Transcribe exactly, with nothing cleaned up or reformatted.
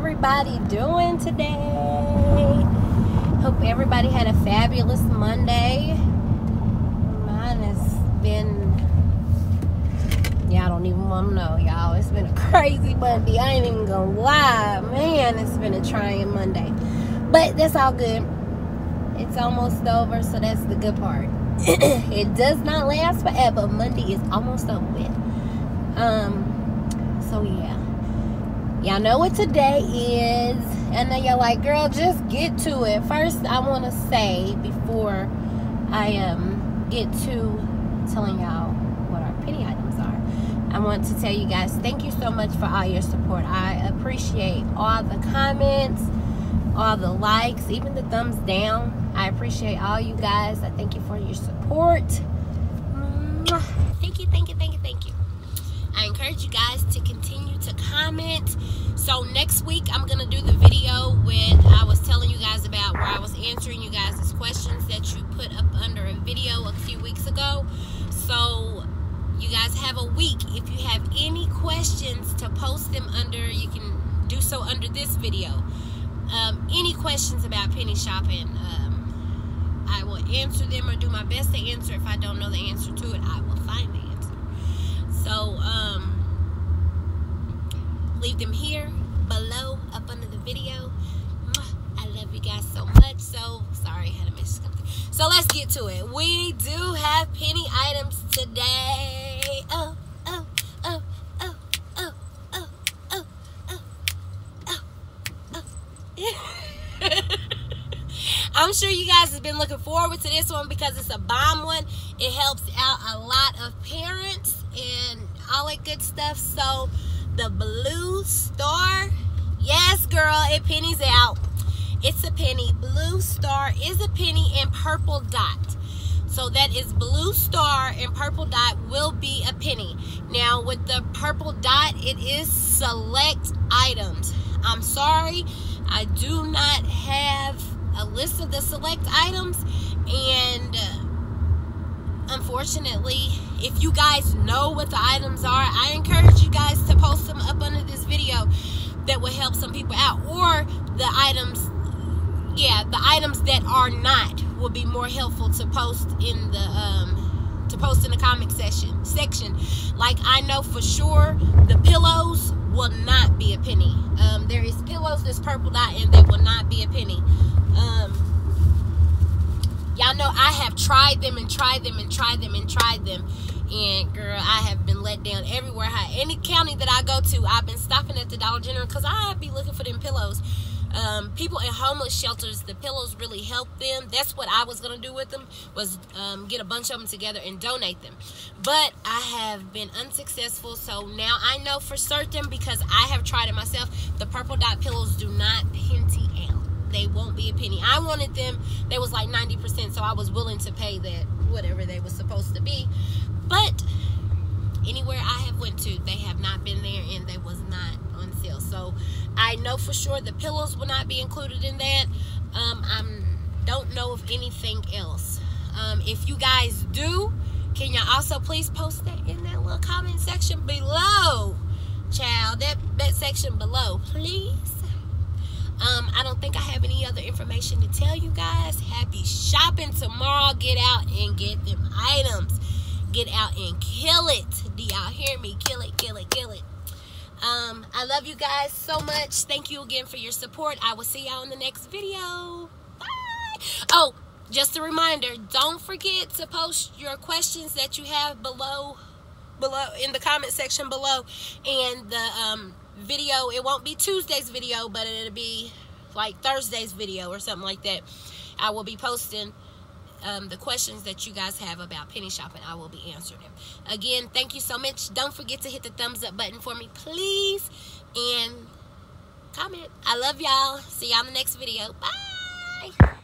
Everybody doing today? Hope everybody had a fabulous Monday. Mine has been, yeah, I don't even want to know, y'all. It's been a crazy Monday. I ain't even gonna lie, man. It's been a trying Monday, but that's all good. It's almost over, so that's the good part. It does not last forever. Monday is almost over with. Um, so yeah. Y'all know what today is, and then you're like, girl, just get to it. First, I want to say, before I um, get to telling y'all what our penny items are, I want to tell you guys, thank you so much for all your support. I appreciate all the comments, all the likes, even the thumbs down. I appreciate all you guys. I thank you for your support. Mwah. Thank you, thank you, thank you, thank you. I encourage you guys to continue to comment. So next week I'm gonna do the video with I was telling you guys about, where I was answering you guys' questions that you put up under a video a few weeks ago. So you guys have a week. If you have any questions, to post them under, you can do so under this video. Um, any questions about penny shopping, um, I will answer them or do my best to answer. If I don't know the answer to it, I will find the answer. So, um, leave them here, below, up under the video. I love you guys so much. So, sorry, I had to miss something. So, let's get to it. We do have penny items today. Oh, oh, oh, oh, oh, oh, oh, oh, oh, oh. Yeah. I'm sure you guys have been looking forward to this one because it's a bomb one. It helps out a lot of parents and all that good stuff. So the Blue Star, yes girl, it pennies out. It's a penny. Blue Star is a penny, and Purple Dot, so that is Blue Star, and Purple Dot will be a penny. Now with the Purple Dot, it is select items. I'm sorry, I do not have a list of the select items, and uh, unfortunately, if you guys know what the items are, I encourage you guys to post them up under this video. That will help some people out. Or the items, yeah, the items that are not will be more helpful to post in the um, to post in the comment section. Section, like I know for sure, the pillows will not be a penny. Um, there is pillows that's Purple Dot, and they will not be a penny. Um, Y'all know I have tried them and tried them and tried them and tried them. And, girl, I have been let down everywhere. Any county that I go to, I've been stopping at the Dollar General because I be looking for them pillows. Um, people in homeless shelters, the pillows really help them. That's what I was going to do with them, was um, get a bunch of them together and donate them. But I have been unsuccessful, so now I know for certain, because I have tried it myself, the Purple Dot pillows do not penny out. They won't be a penny. I wanted them, they was like ninety percent, so I was willing to pay that, whatever they was supposed to be. But anywhere I have went to, they have not been there, and they was not on sale. So I know for sure the pillows will not be included in that. Um, I don't know of anything else. Um, if you guys do, can y'all also please post that in that little comment section below? Child, that, that section below, please. Um, I don't think I have any other information to tell you guys. Happy shopping tomorrow. Get out and get them items. Get out and kill it. Do y'all hear me? Kill it, kill it, kill it. Um, I love you guys so much. Thank you again for your support. I will see y'all in the next video. Bye. Oh, just a reminder. Don't forget to post your questions that you have below, below in the comment section below. And the... Um, video, it won't be Tuesday's video, but it'll be like Thursday's video or something like that. I will be posting um, the questions that you guys have about penny shopping. I will be answering them. Again, thank you so much. Don't forget to hit the thumbs up button for me, please, and comment. I love y'all. See y'all in the next video. Bye.